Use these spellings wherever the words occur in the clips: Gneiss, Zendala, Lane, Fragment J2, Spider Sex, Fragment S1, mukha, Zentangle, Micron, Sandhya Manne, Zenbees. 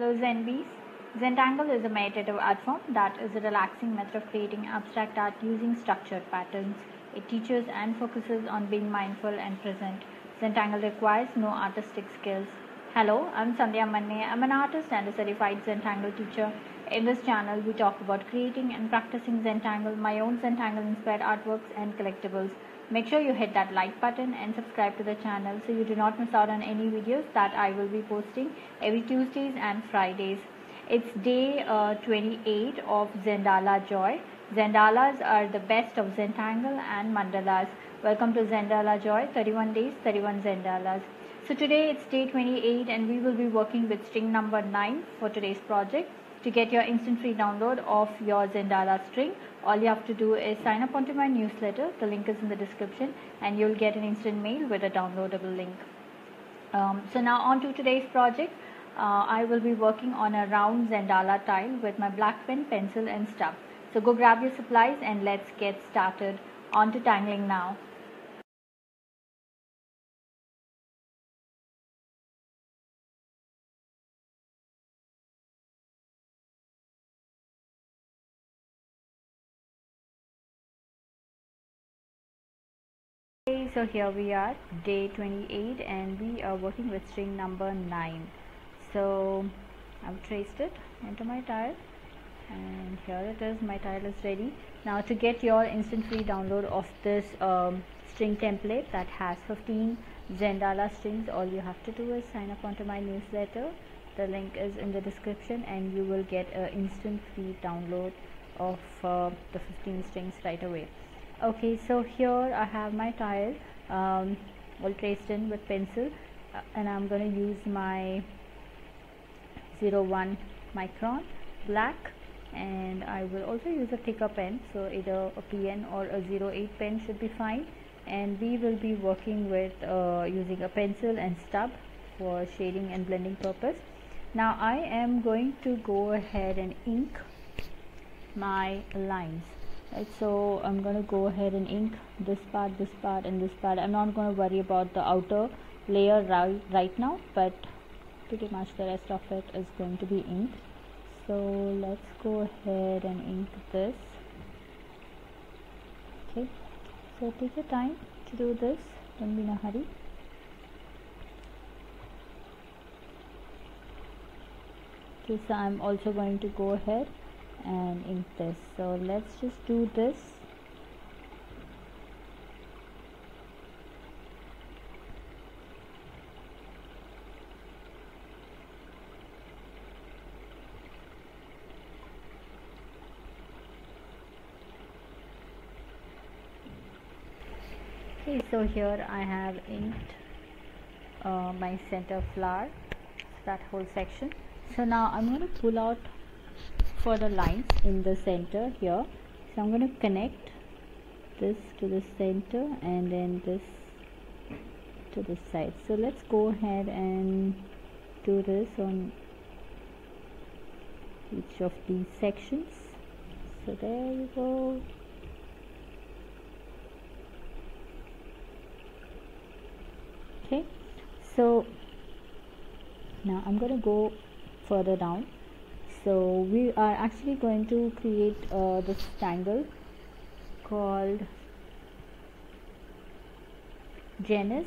Hello Zenbees. Zentangle is a meditative art form that is a relaxing method of creating abstract art using structured patterns. It teaches and focuses on being mindful and present. Zentangle requires no artistic skills. Hello, I'm Sandhya Manne. I'm an artist and a certified Zentangle teacher. In this channel, we talk about creating and practicing Zentangle, my own Zentangle-inspired artworks and collectibles. Make sure you hit that like button and subscribe to the channel so you do not miss out on any videos that I will be posting every Tuesdays and Fridays. It's day 28 of Zendala Joy. Zendalas are the best of Zentangle and Mandalas. Welcome to Zendala Joy, 31 days, 31 Zendalas. So today it's day 28 and we will be working with string number 9 for today's project. To get your instant free download of your Zendala string, all you have to do is sign up onto my newsletter. The link is in the description and you'll get an instant mail with a downloadable link. So now on to today's project. I will be working on a round Zendala tile with my black pen, pencil and stub. So go grab your supplies and let's get started. On to tangling now. So here we are, day 28 and we are working with string number 9. So I've traced it into my tile and here it is, my tile is ready. Now to get your instant free download of this string template that has 15 Zendala strings, all you have to do is sign up onto my newsletter. The link is in the description and you will get an instant free download of the 15 strings right away. Okay, so here I have my tile all traced in with pencil and I'm going to use my 0.1 micron black and I will also use a thicker pen, so either a PN or a 0.8 pen should be fine, and we will be working with using a pencil and stub for shading and blending purpose. Now I am going to go ahead and ink my lines. Right, so I'm going to go ahead and ink this part and this part. I'm not going to worry about the outer layer right now, but pretty much the rest of it is going to be inked. So let's go ahead and ink this. Okay, so take your time to do this, don't be in a hurry. Okay, so I'm also going to go ahead and ink this, so let's just do this. Okay, so here I have inked my center flower, that whole section. So now I'm going to pull out for the lines in the center here, so I'm going to connect this to the center and then this to this side. So let's go ahead and do this on each of these sections. So there you go. Okay, so now I'm going to go further down. So we are actually going to create this tangle called Gneiss.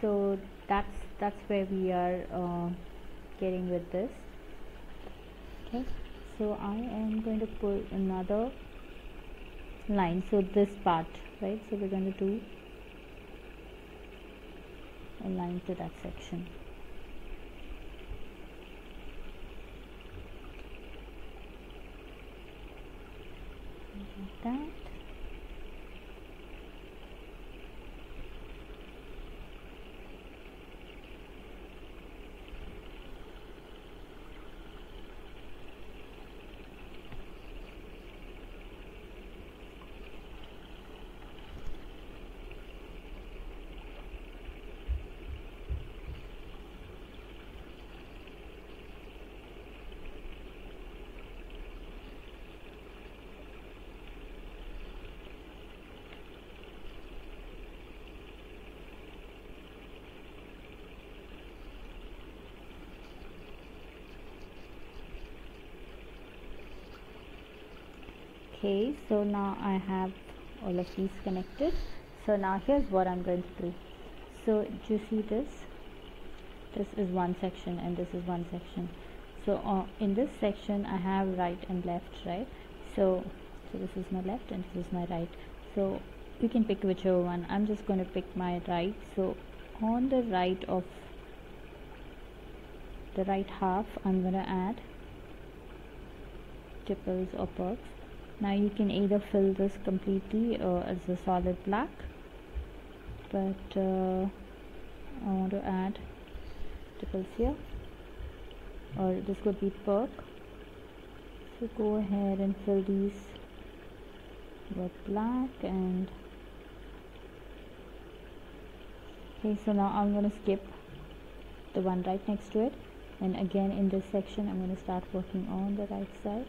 So that's where we are getting with this. Okay, so I am going to pull another line. So this part, right? So we're going to do a line to that section. That. Okay, so now I have all of these connected. So now here's what I'm going to do. So do you see this is one section and this is one section. So in this section I have right and left, right? So this is my left and this is my right. So you can pick whichever one. I'm just going to pick my right. So on the right of the right half, I'm going to add tuples or perks. Now you can either fill this completely as a solid black, but I want to add tuples here, or this could be perk. So go ahead and fill these with black. And okay, so now I'm going to skip the one right next to it, and again in this section I'm going to start working on the right side.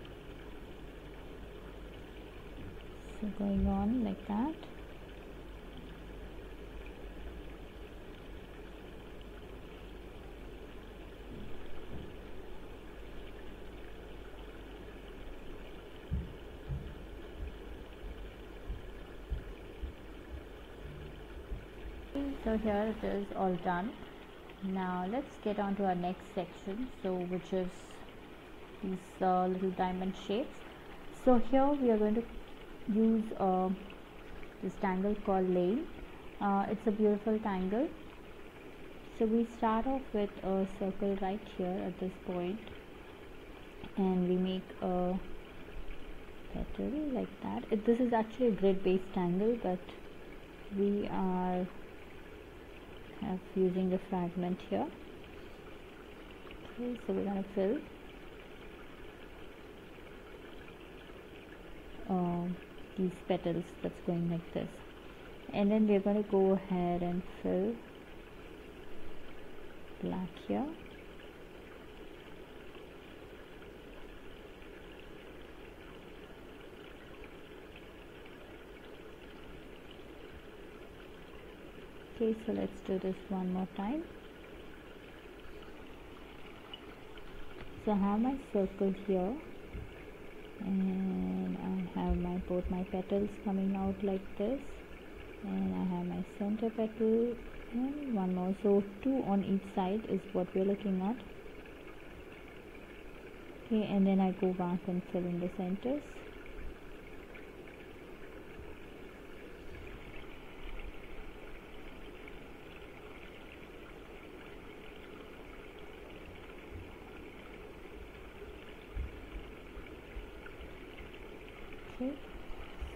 So going on like that. So here it is all done. Now let's get on to our next section, so which is these little diamond shapes. So here we are going to use this tangle called Lane. It's a beautiful tangle. So we start off with a circle right here at this point, and we make a petal like that. This is actually a grid based tangle, but we are using the fragment here. Okay, so we're going to fill these petals that's going like this, and then we're going to go ahead and fill black here. Okay, so let's do this one more time. So I have my circle here, and I have both my petals coming out like this, and I have my center petal and one more. So two on each side is what we're looking at. Okay, and then I go back and fill in the centers.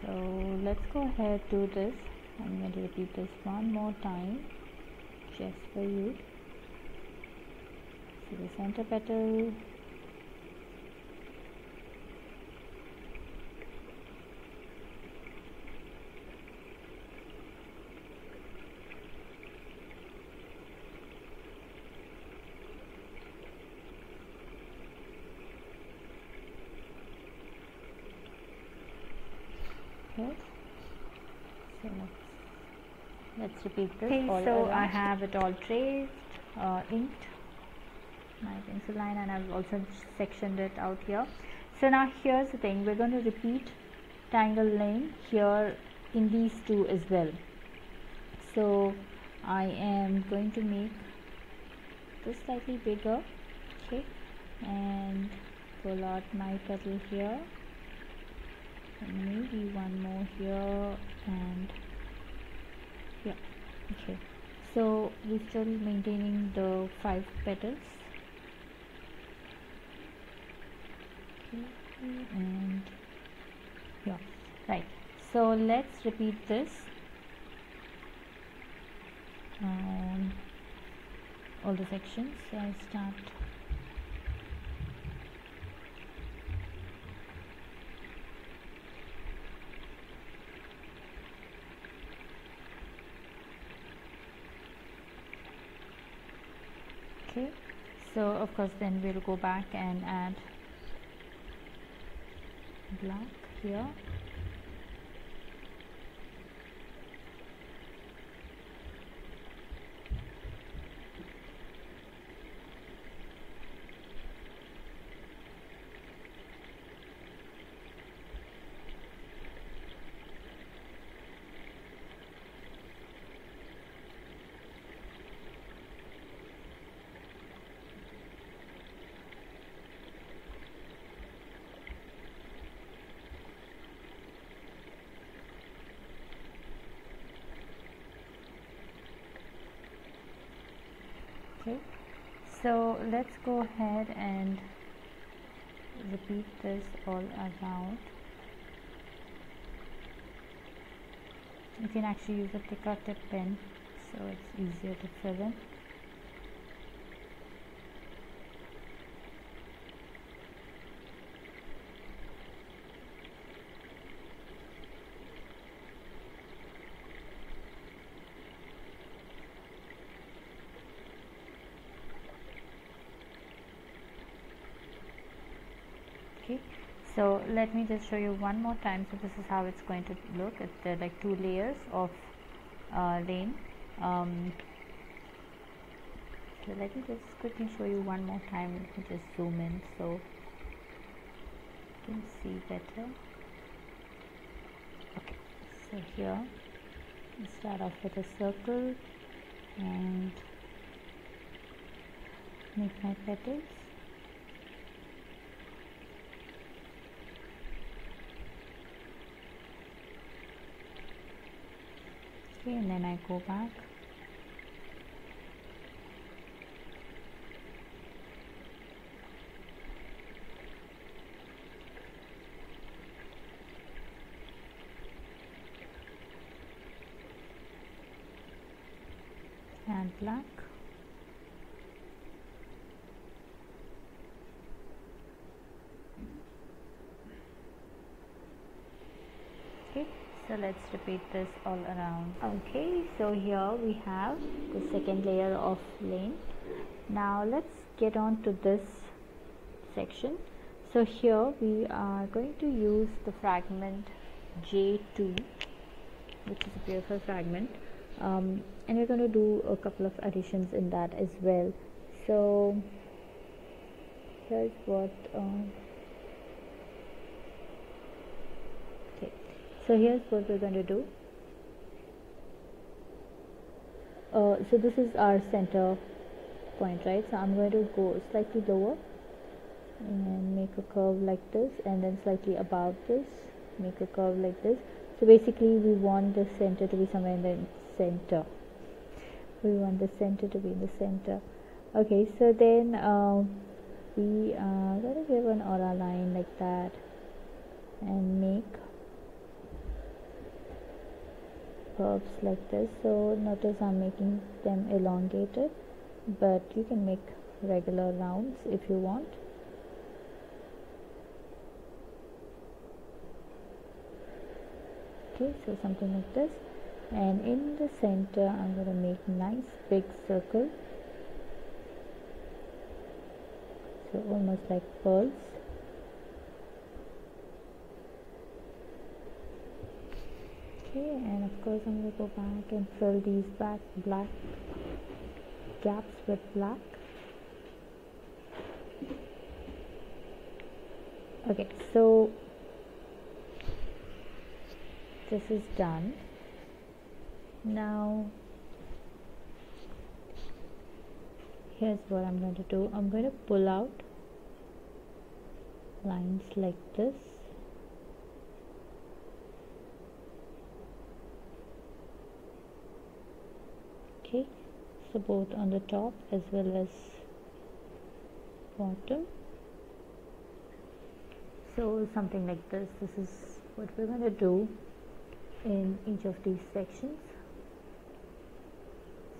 So let's go ahead, do this. I'm going to repeat this one more time just for you. So the center petal, let's repeat this. Okay, so I have it all traced, inked my pencil line, and I've also sectioned it out here. So now here's the thing, we're going to repeat tangle Lane here in these two as well. So I am going to make this slightly bigger, okay, and pull out my petal here, and maybe one more here, and yeah. Okay, so we're still maintaining the 5 petals. Okay, and yeah, right. So let's repeat this all the sections. So I start . So of course then we'll go back and add black here. So let's go ahead and repeat this all around. You can actually use a thicker tip pen, so it's easier to fill in. So let me just show you one more time. So this is how it's going to look. There are like two layers of Lane. So let me just quickly show you one more time. Let me just zoom in so you can see better. Okay, so here we start off with a circle and make my petals. And then I go back and black. So let's repeat this all around. Okay, so here we have the second layer of Lane. Now let's get on to this section. So here we are going to use the fragment J2, which is a beautiful fragment, and we're going to do a couple of additions in that as well. So here's what we're going to do. So this is our center point, right? So I'm going to go slightly lower and make a curve like this, and then slightly above this, make a curve like this. So basically we want the center to be somewhere in the center. We want the center to be in the center. Okay, so then we are going to give an aura line like that and make curves like this. So notice I'm making them elongated, but you can make regular rounds if you want. Okay, so something like this, and in the center I'm going to make nice big circle, so almost like pearls. And of course I'm going to go back and fill these black gaps with black. Okay, so this is done. Now here's what I'm going to do. I'm going to pull out lines like this. So both on the top as well as bottom. So something like this. This is what we're going to do in each of these sections.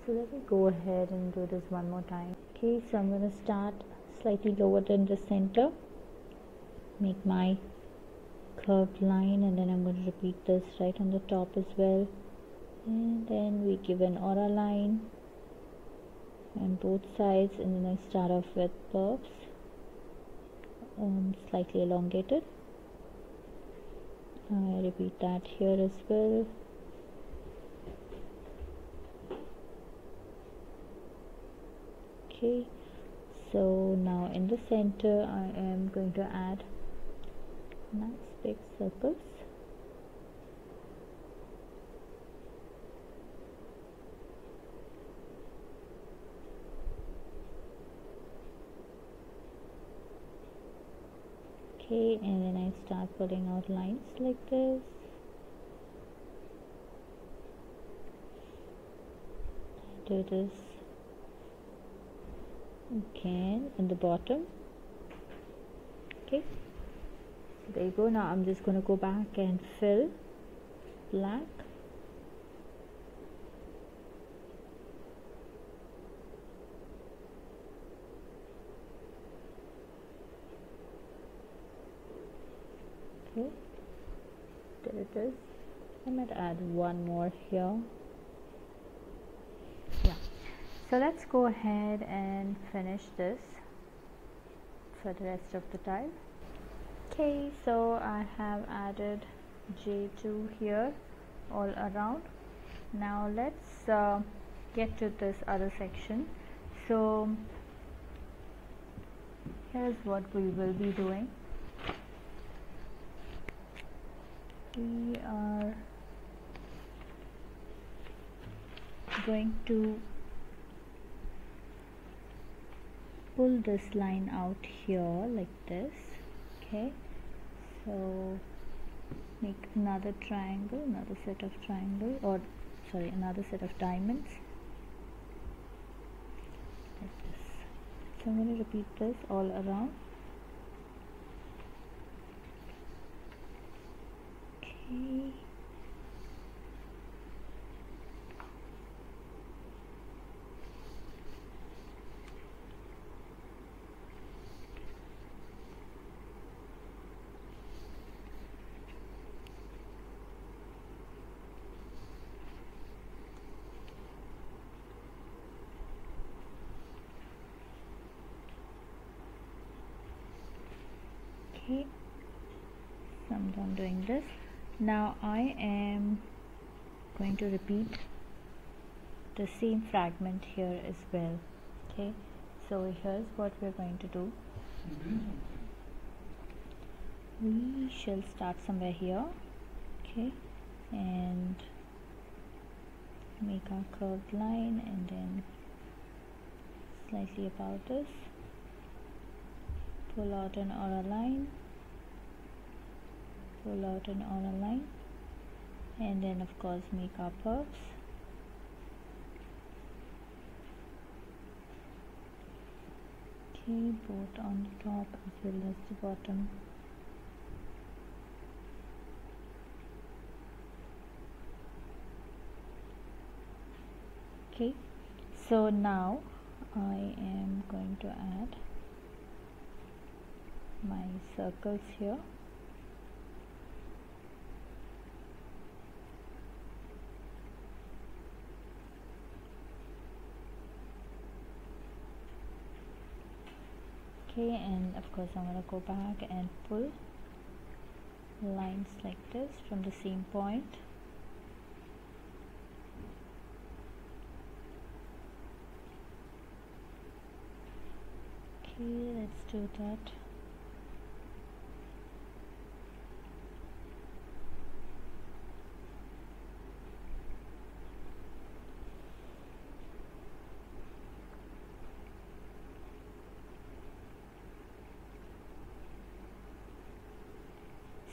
So let me go ahead and do this one more time. Okay, so I'm going to start slightly lower than the center. Make my curved line, and then I'm going to repeat this right on the top as well. And then we give an aura line on both sides, and then I start off with curves, slightly elongated. I repeat that here as well. Okay, so now in the center I am going to add nice big circles. Okay, and then I start pulling out lines like this, do this again on the bottom. Okay, so there you go. Now I'm just going to go back and fill black. Okay, there it is. I might add one more here. Yeah, so let's go ahead and finish this for the rest of the tile. Okay, so I have added J2 here all around. Now let's get to this other section. So here's what we will be doing. We are going to pull this line out here like this. Okay, so make another triangle, another set of triangle, or sorry, another set of diamonds like this. So I'm going to repeat this all around. Okay, so I'm done doing this. Now I am going to repeat the same fragment here as well. Okay, so here's what we're going to do. We shall start somewhere here. Okay, and make our curved line and then slightly above this, pull out an outer line, pull out an outer line, and then of course make our puffs. Okay, both on the top as well as the bottom. Okay, so now I am going to add my circles here. Okay, and of course I'm going to go back and pull lines like this from the same point. Okay, let's do that.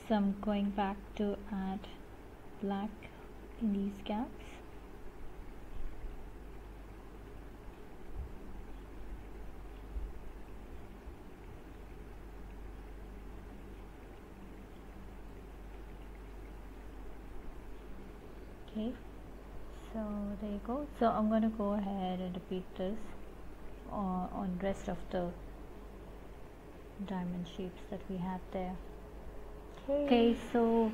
So I'm going back to add black in these gaps. Okay, so there you go. So I'm going to go ahead and repeat this on rest of the diamond shapes that we had there. Okay, so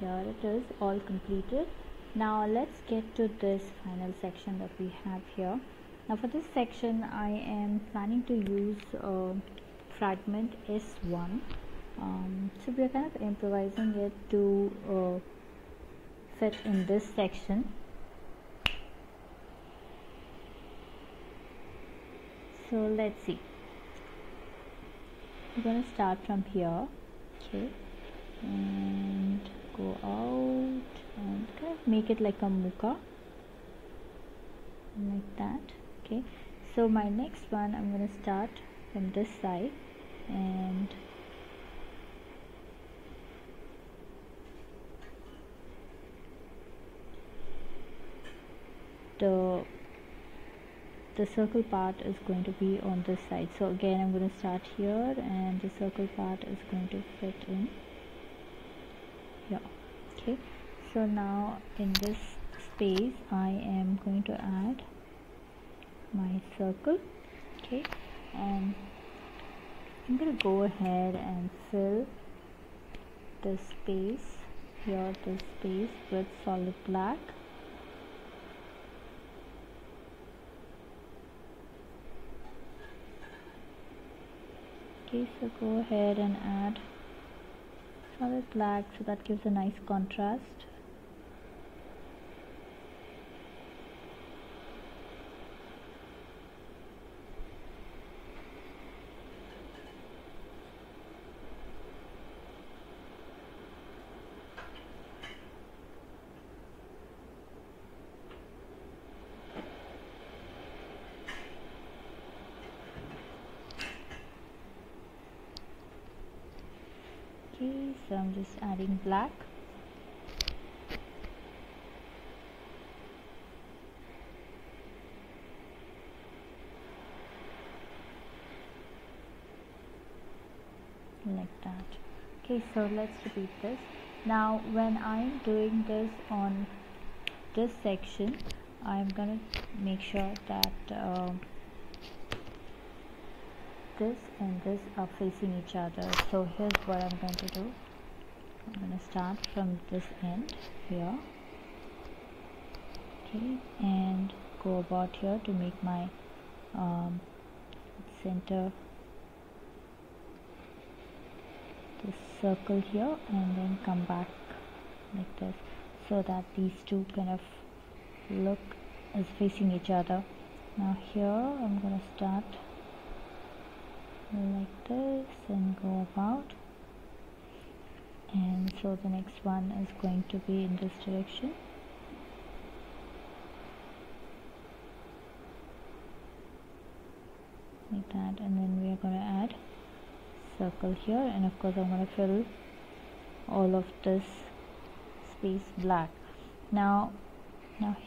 here it is, all completed. Now let's get to this final section that we have here. Now for this section I am planning to use fragment S1. So we are kind of improvising it to fit in this section. So let's see. We're going to start from here, okay, and go out and kind of make it like a mukha, like that. Okay, so my next one, I'm going to start from this side and the the circle part is going to be on this side. So again, I'm going to start here, and the circle part is going to fit in here. Okay, so now in this space I am going to add my circle. Okay, and I'm going to go ahead and fill this space here, this space, with solid black. Okay, so go ahead and add solid black, so that gives a nice contrast. So I'm just adding black. Like that. Okay, so let's repeat this. Now when I'm doing this on this section, I'm gonna make sure that this and this are facing each other. So here's what I'm going to do. I'm going to start from this end here, okay, and go about here to make my center, this circle here, and then come back like this, so that these two kind of look as facing each other. Now here I'm going to start like this and go about. And so the next one is going to be in this direction. Like that. And then we are going to add circle here. And of course I'm going to fill all of this space black. Now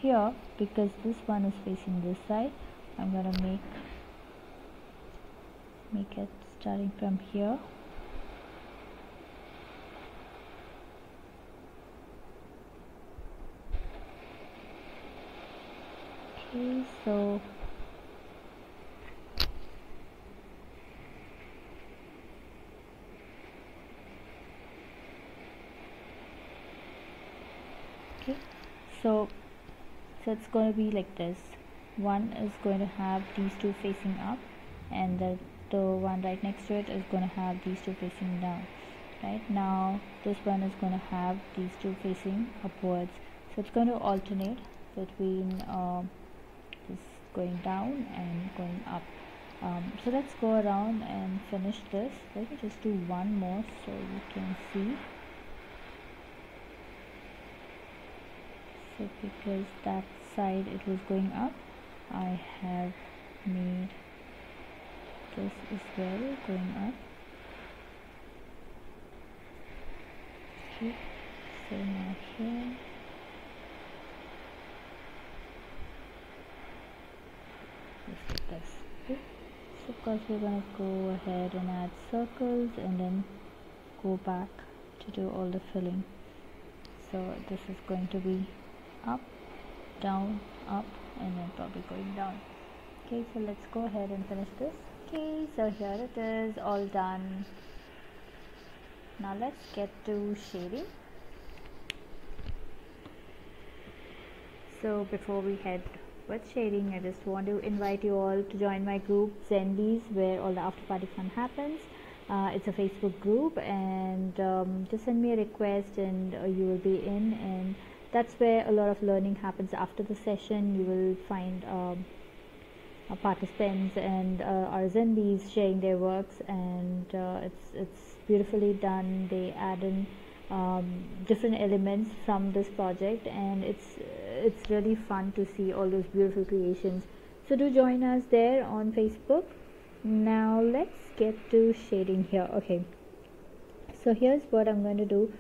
here, because this one is facing this side, I'm going to make it starting from here. So okay, so it's going to be like this. One is going to have these two facing up, and the one right next to it is going to have these two facing down. Right now this one is going to have these two facing upwards, so it's going to alternate between this going down and going up. So let's go around and finish this. Let me just do one more so you can see. So because that side it was going up, I have made this as well going up. Okay, so now here. This. Okay. So of course we're going to go ahead and add circles and then go back to do all the filling. So this is going to be up, down, up, and then probably going down. Okay, so let's go ahead and finish this. Okay, so here it is, all done. Now let's get to shading. So before we head with shading, I just want to invite you all to join my group Zenbees, where all the after party fun happens. It's a Facebook group, and just send me a request and you will be in, and that's where a lot of learning happens after the session. You will find our participants and our Zenbees sharing their works, and it's beautifully done. They add in different elements from this project, and it's really fun to see all those beautiful creations. So do join us there on Facebook. Now let's get to shading here. Okay, so here's what I'm going to do.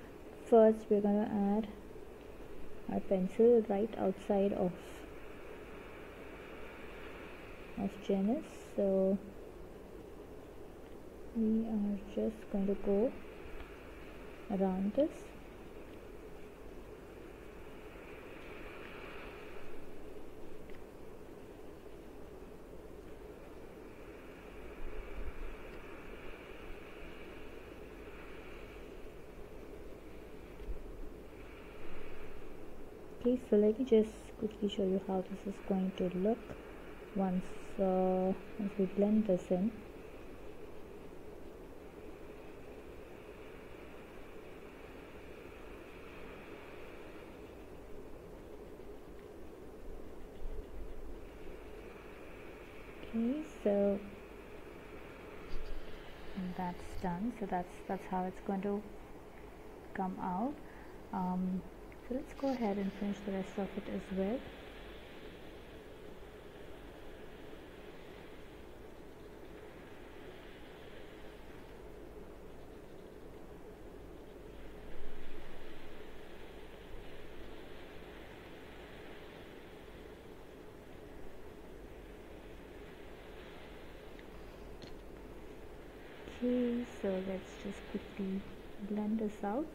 First we're going to add our pencil right outside of of Gneiss. So we are just going to go around this. Okay, so let me just quickly show you how this is going to look once we blend this in. Okay, so that's done. So that's how it's going to come out. So let's go ahead and finish the rest of it as well. Okay, so let's just quickly blend this out.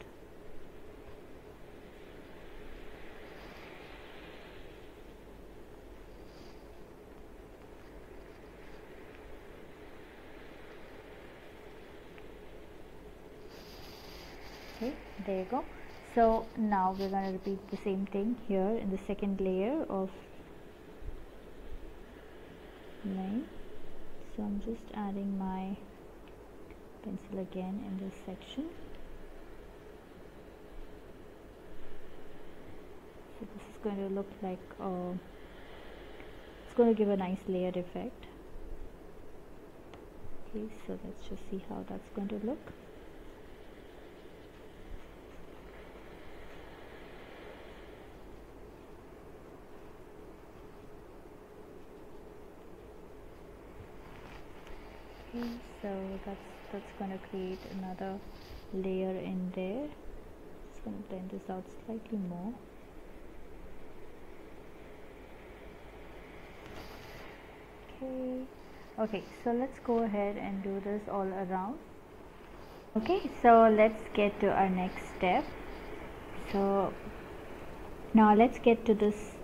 Okay, there you go. So now we're going to repeat the same thing here in the second layer of Lane. So I'm just adding my pencil again in this section. So this is going to look like it's going to give a nice layered effect. Okay, so let's just see how that's going to look. So that's going to create another layer in there. Just going to blend this out slightly more. Okay, so let's go ahead and do this all around. Okay, so let's get to our next step. So now let's get to this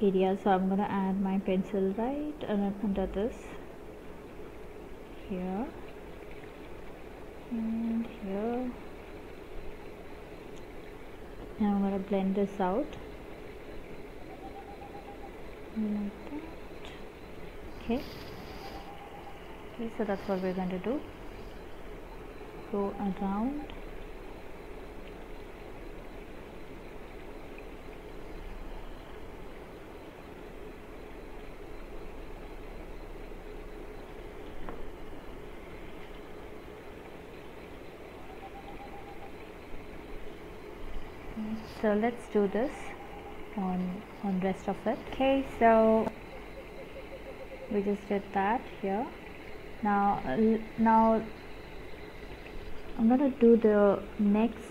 area. So I'm going to add my pencil right under this. Here and here. Now I'm going to blend this out like that. Okay, so that's what we're going to do. Go around. So let's do this on rest of it. Okay, so we just did that here. Now I'm gonna do the next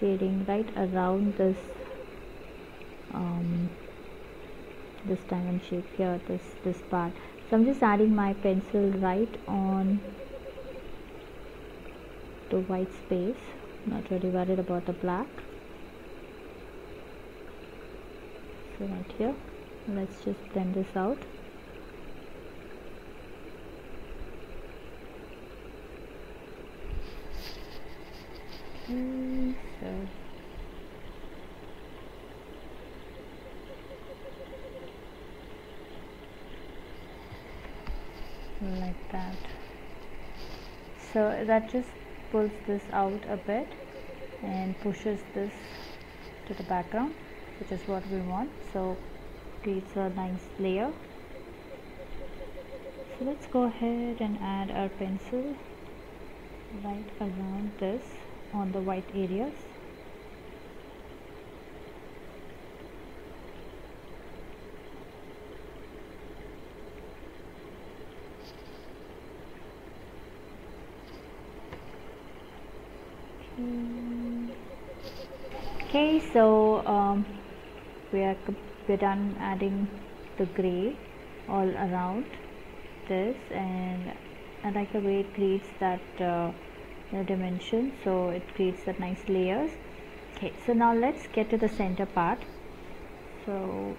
shading right around this this diamond shape here, this part. So I'm just adding my pencil right on the white space. I'm not really worried about the black. Right here, let's just blend this out. Okay, so like that. So that just pulls this out a bit and pushes this to the background, which is what we want. So creates a nice layer. So let's go ahead and add our pencil right around this on the white areas. Okay, so we're done adding the gray. all around this, and like the way it creates that dimension, so it creates that nice layers. Okay, so now let's get to the center part. So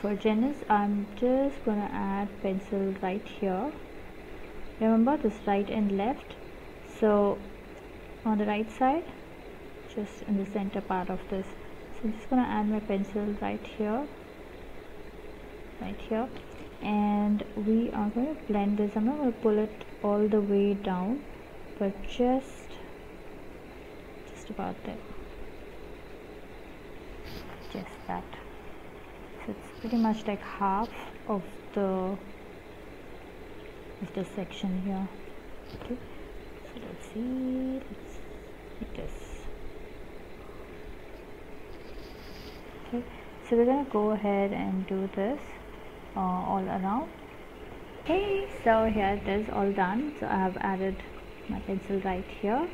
for Zenith, I'm just gonna add pencil right here. Remember this right and left, so on the right side, just in the center part of this. So I'm just gonna add my pencil right here, and we are going to blend this. I'm not going to pull it all the way down, but just about there, just that. So it's pretty much like half of the section here. Okay, so let's see this. Okay, so we're going to go ahead and do this all around. Okay, so here it is, all done. So I have added my pencil right here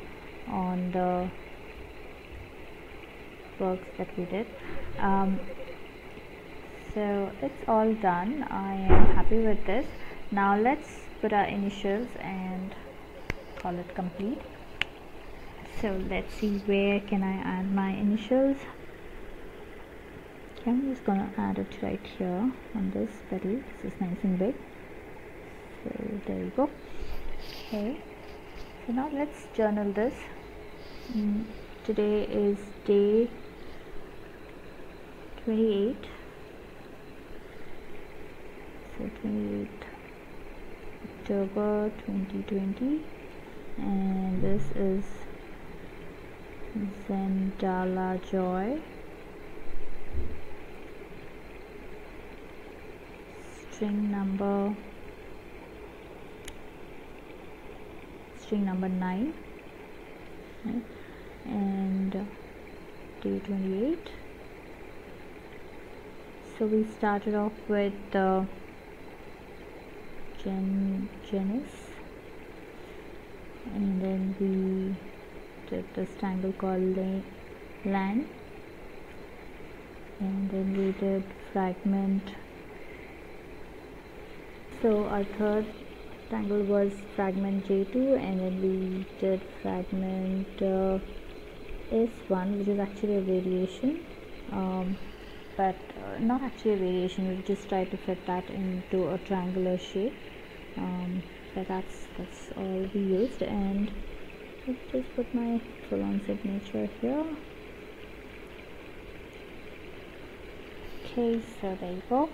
on the works that we did. So it's all done. I am happy with this. Now let's put our initials and call it complete. So let's see, where can I add my initials? I'm just gonna add it right here on this petal. This is nice and big, so there you go. Okay, so now let's journal this. Today is day 28, so 28th October 2020, and this is Zendala Joy string number 9, okay. And day 28. So we started off with Gneiss, and then we did this tangle called Lane, and then we did Fragment. So our third tangle was Fragment J2, and then we did Fragment S1, which is actually a variation, but not actually a variation. We just tried to fit that into a triangular shape, but that's all we used. And let's just put my full-on signature here. Okay, so there you go.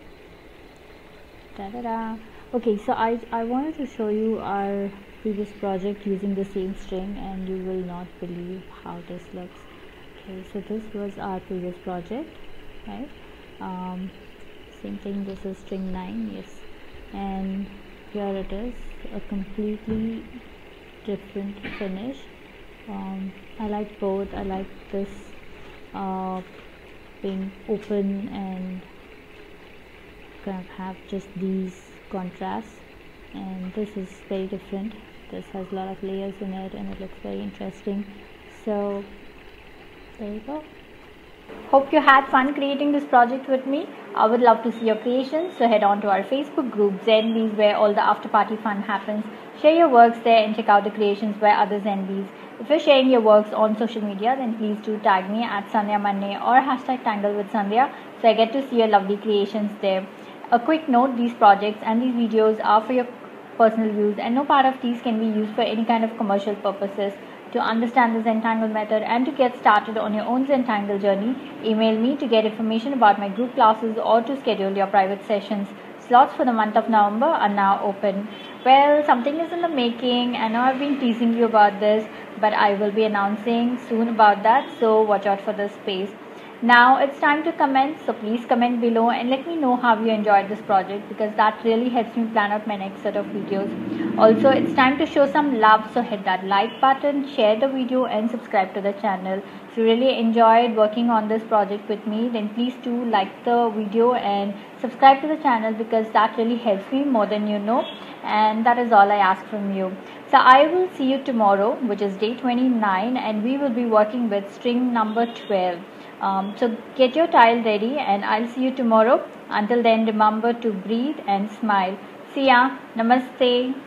Ta-da-da. Okay, so I wanted to show you our previous project using the same string, and you will not believe how this looks. Okay, so this was our previous project, right? Same thing, this is string 9, yes, and here it is, a completely different finish. I like both. I like this being open and kind of have just these contrast, and this is very different. This has a lot of layers in it, and it looks very interesting. So there you go. Hope you had fun creating this project with me. I would love to see your creations, so head on to our Facebook group Zenbees, where all the after party fun happens. Share your works there and check out the creations by other Zenbees. If you're sharing your works on social media, then please do tag me at Sandhya Manne or #tanglewithsandhya, so I get to see your lovely creations there. A quick note, these projects and these videos are for your personal use, and no part of these can be used for any kind of commercial purposes. To understand the Zentangle method and to get started on your own Zentangle journey, email me to get information about my group classes or to schedule your private sessions. Slots for the month of November are now open. Well, something is in the making. I know I've been teasing you about this, but I will be announcing soon about that, so watch out for this space. Now it's time to comment, so please comment below and let me know how you enjoyed this project, because that really helps me plan out my next set of videos. Also, it's time to show some love, so hit that like button, share the video and subscribe to the channel. If you really enjoyed working on this project with me, then please do like the video and subscribe to the channel, because that really helps me more than you know. And that is all I ask from you. So I will see you tomorrow, which is day 29, and we will be working with string number 12. So get your tile ready and I'll see you tomorrow. Until then, remember to breathe and smile. See ya. Namaste.